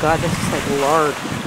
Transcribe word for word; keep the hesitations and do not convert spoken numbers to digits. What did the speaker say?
god, this is like lard.